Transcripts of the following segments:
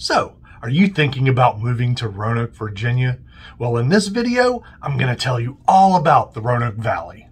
So, are you thinking about moving to Roanoke, Virginia? Well, in this video, I'm going to tell you all about the Roanoke Valley.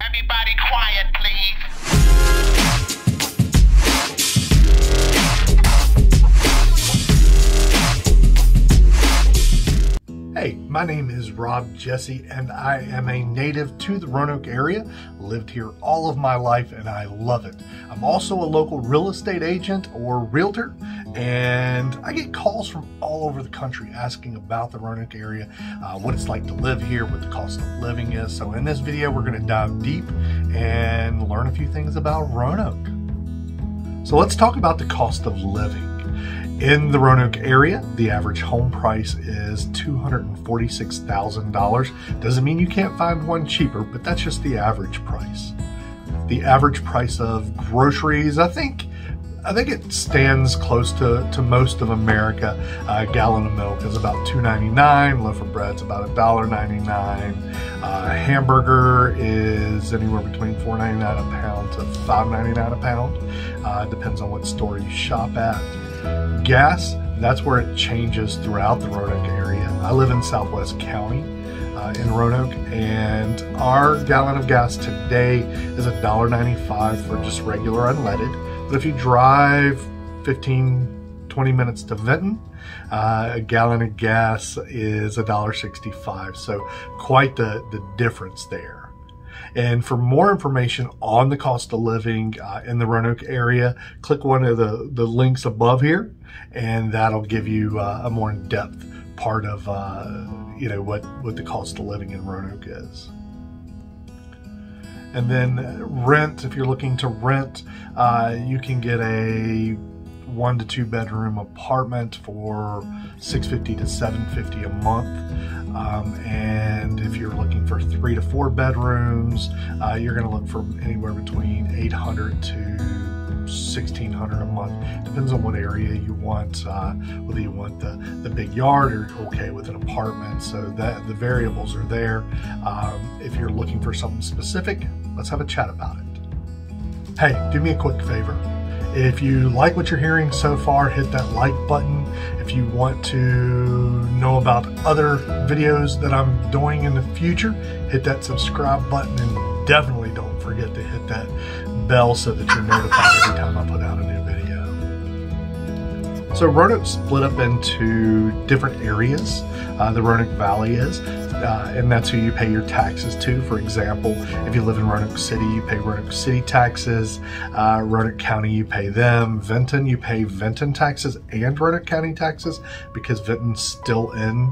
Everybody quiet, please. Hey, my name is Rob Jesse, and I am a native to the Roanoke area. Lived here all of my life, and I love it. I'm also a local real estate agent or realtor. And I get calls from all over the country asking about the Roanoke area, what it's like to live here, what the cost of living is. So in this video, we're going to dive deep and learn a few things about Roanoke. So let's talk about the cost of living. In the Roanoke area, the average home price is $246,000. Doesn't mean you can't find one cheaper, but that's just the average price. The average price of groceries, I think it stands close to most of America. A gallon of milk is about $2.99, loaf of bread's about $1.99, a hamburger is anywhere between $4.99 a pound to $5.99 a pound. Depends on what store you shop at. Gas, that's where it changes throughout the Roanoke area. I live in Southwest County in Roanoke, and our gallon of gas today is $1.95 for just regular unleaded. But if you drive 15-20 minutes to Vinton, a gallon of gas is $1.65, so quite the difference there. And for more information on the cost of living in the Roanoke area, click one of the links above here, and that'll give you a more in-depth part of what the cost of living in Roanoke is. And then rent, if you're looking to rent, you can get a 1 to 2 bedroom apartment for $650 to $750 a month. And if you're looking for 3 to 4 bedrooms, you're going to look for anywhere between $800 to $1,600 a month. Depends on what area you want, whether you want the big yard or okay with an apartment. So that the variables are there. If you're looking for something specific, let's have a chat about it. Hey, do me a quick favor. If you like what you're hearing so far, hit that like button. If you want to know about other videos that I'm doing in the future, hit that subscribe button, and definitely don't forget to hit that bell so that you're notified every time I put out a new video. So Roanoke's split up into different areas. The Roanoke Valley is, and that's who you pay your taxes to. For example, if you live in Roanoke City, you pay Roanoke City taxes. Roanoke County, you pay them. Vinton, you pay Vinton taxes and Roanoke County taxes, because Vinton's still in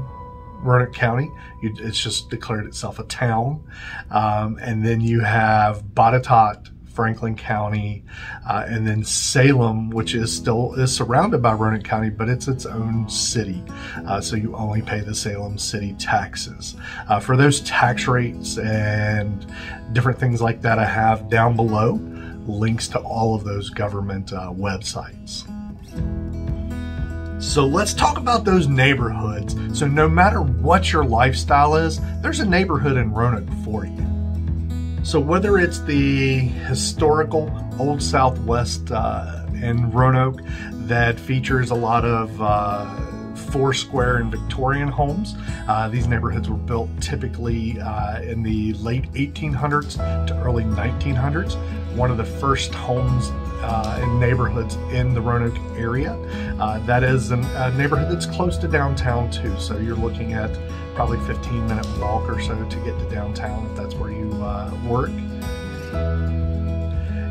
Roanoke County. It's just declared itself a town. And then you have Botetourt, Franklin County, and then Salem, which is surrounded by Roanoke County, but it's its own city. So you only pay the Salem city taxes. For those tax rates and different things like that, I have down below links to all of those government websites. So let's talk about those neighborhoods. So no matter what your lifestyle is, there's a neighborhood in Roanoke for you. So whether it's the historical Old Southwest in Roanoke that features a lot of Foursquare and Victorian homes, these neighborhoods were built typically in the late 1800s to early 1900s. One of the first homes and neighborhoods in the Roanoke area. That is a neighborhood that's close to downtown too, so you're looking at probably 15-minute walk or so to get to downtown if that's where you work.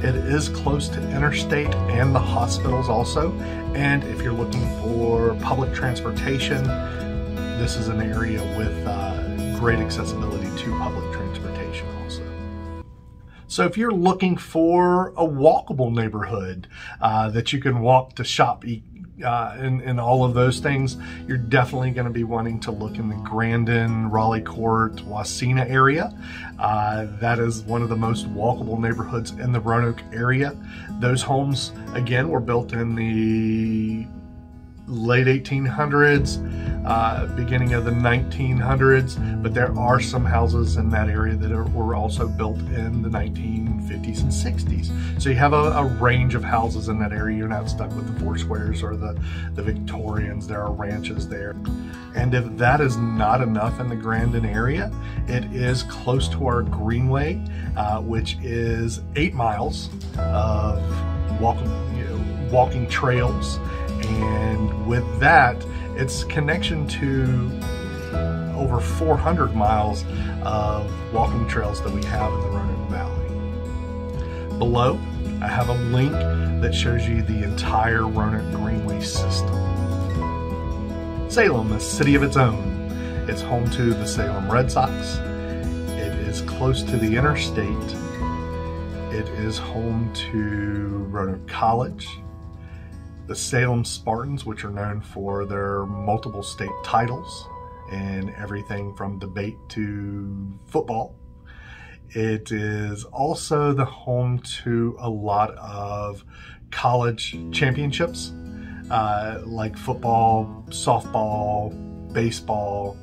It is close to interstate and the hospitals also, and if you're looking for public transportation, this is an area with great accessibility to public transportation also. So if you're looking for a walkable neighborhood that you can walk to shop, eat, and all of those things, you're definitely going to be wanting to look in the Grandin, Raleigh Court, Wasena area. That is one of the most walkable neighborhoods in the Roanoke area. Those homes, again, were built in the late 1800s, beginning of the 1900s, but there are some houses in that area that were also built in the 1950s and 60s. So you have a range of houses in that area. You're not stuck with the four squares or the Victorians. There are ranches there. And if that is not enough in the Grandin area, it is close to our Greenway, which is 8 miles of walking trails. And with that, it's connection to over 400 miles of walking trails that we have in the Roanoke Valley. Below, I have a link that shows you the entire Roanoke Greenway system. Salem, a city of its own. It's home to the Salem Red Sox. It is close to the interstate. It is home to Roanoke College. The Salem Spartans, which are known for their multiple state titles and everything from debate to football. It is also the home to a lot of college championships, like football, softball, baseball.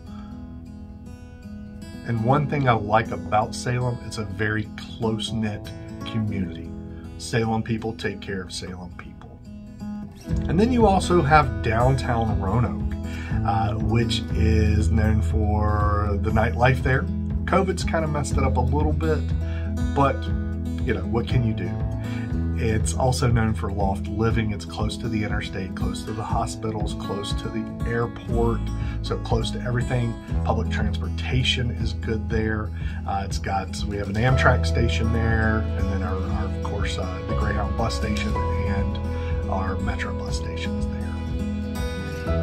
And one thing I like about Salem, it's a very close-knit community. Salem people take care of Salem people. And then you also have downtown Roanoke, which is known for the nightlife there. COVID's kind of messed it up a little bit, but you know, what can you do? It's also known for loft living. It's close to the interstate, close to the hospitals, close to the airport, so close to everything. Public transportation is good there. We have an Amtrak station there, and then of course, the Greyhound bus station and our Metro bus stations there.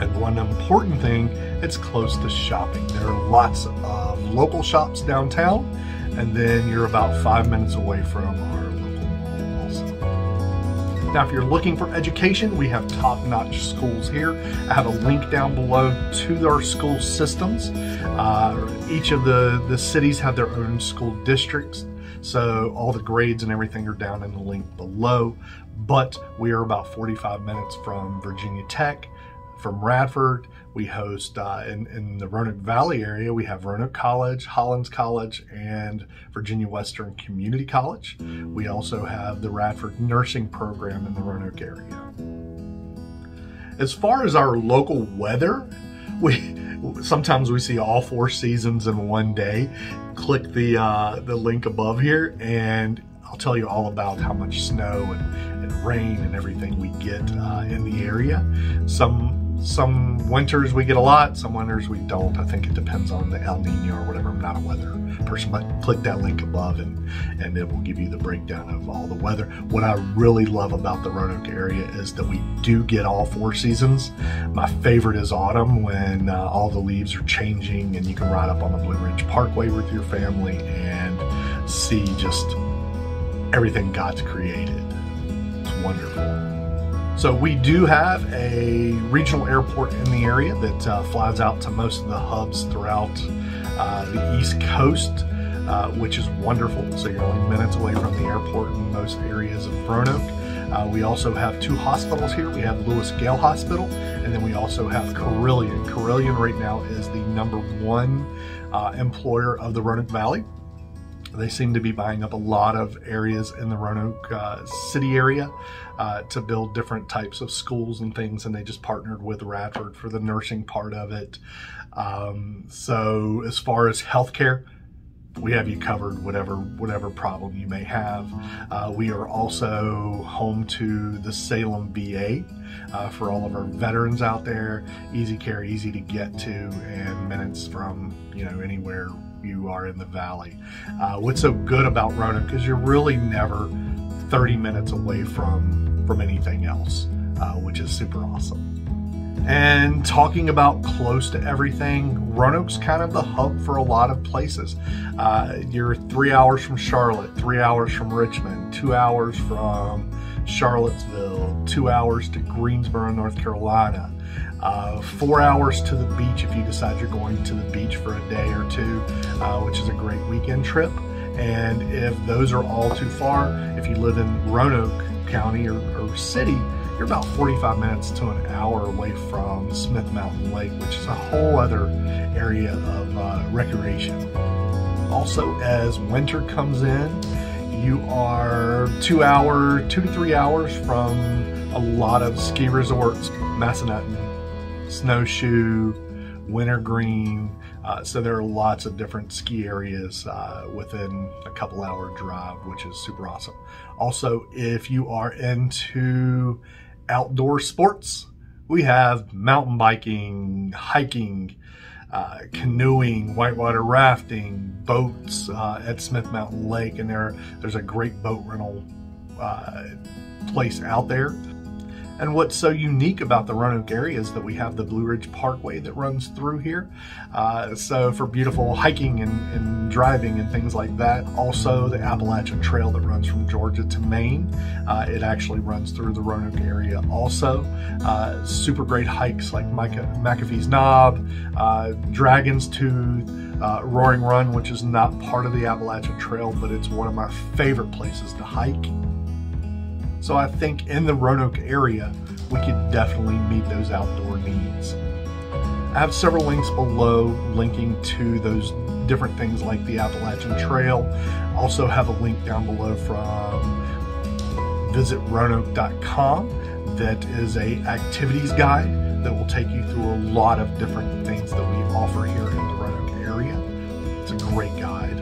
And one important thing, it's close to shopping. There are lots of local shops downtown, and then you're about 5 minutes away from our local mall also. Now, if you're looking for education, we have top-notch schools here. I have a link down below to our school systems. Each of the cities have their own school districts, so all the grades and everything are down in the link below. But we are about 45 minutes from Virginia Tech, from Radford. We host, in the Roanoke Valley area, we have Roanoke College, Hollins College, and Virginia Western Community College. We also have the Radford Nursing Program in the Roanoke area. As far as our local weather, sometimes we see all four seasons in one day. Click the link above here, and I'll tell you all about how much snow and rain and everything we get in the area. Some winters we get a lot, some winters we don't. I think it depends on the El Nino or whatever. I'm not a weather person, but click that link above and it will give you the breakdown of all the weather. What I really love about the Roanoke area is that we do get all four seasons. My favorite is autumn, when all the leaves are changing and you can ride up on the Blue Ridge Parkway with your family and see just everything God's created. It's wonderful. So we do have a regional airport in the area that flies out to most of the hubs throughout the East Coast, which is wonderful. So you're only minutes away from the airport in most areas of Roanoke. We also have two hospitals here. We have Lewis Gale Hospital, and then we also have Carilion. Carilion right now is the #1 employer of the Roanoke Valley. They seem to be buying up a lot of areas in the Roanoke city area to build different types of schools and things, and they just partnered with Radford for the nursing part of it. So as far as healthcare, we have you covered, whatever problem you may have. We are also home to the Salem VA for all of our veterans out there. Easy care, easy to get to, and minutes from anywhere you are in the valley. What's so good about Roanoke is you're really never 30 minutes away from anything else, which is super awesome. And talking about close to everything, Roanoke's kind of the hub for a lot of places. You're 3 hours from Charlotte, 3 hours from Richmond, 2 hours from Charlottesville, 2 hours to Greensboro, North Carolina, 4 hours to the beach if you decide you're going to the beach for a day or two, which is a great weekend trip. And if those are all too far, if you live in Roanoke County or city, You're about 45 minutes to an hour away from Smith Mountain Lake, which is a whole other area of recreation. Also, as winter comes in, you are 2 to 3 hours from a lot of ski resorts, Massanutten, Snowshoe, Wintergreen. So there are lots of different ski areas within a couple-hour drive, which is super awesome. Also, if you are into outdoor sports, we have mountain biking, hiking, canoeing, whitewater rafting, boats at Smith Mountain Lake, and there's a great boat rental place out there. And what's so unique about the Roanoke area is that we have the Blue Ridge Parkway that runs through here. So for beautiful hiking and driving and things like that. Also the Appalachian Trail that runs from Georgia to Maine. It actually runs through the Roanoke area also. Super great hikes like McAfee's Knob, Dragon's Tooth, Roaring Run, which is not part of the Appalachian Trail, but it's one of my favorite places to hike. So I think in the Roanoke area, we could definitely meet those outdoor needs. I have several links below linking to those different things like the Appalachian Trail. I also have a link down below from visitroanoke.com that is an activities guide that will take you through a lot of different things that we offer here in the Roanoke area. It's a great guide.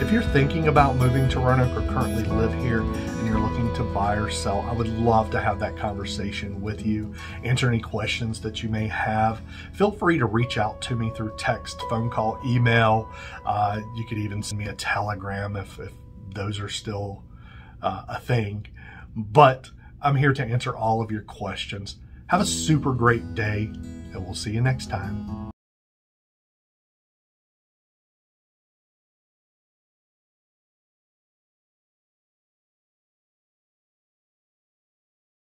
If you're thinking about moving to Roanoke or currently live here and you're looking to buy or sell, I would love to have that conversation with you, answer any questions that you may have. Feel free to reach out to me through text, phone call, email. You could even send me a telegram if those are still a thing. But I'm here to answer all of your questions. Have a super great day, and we'll see you next time.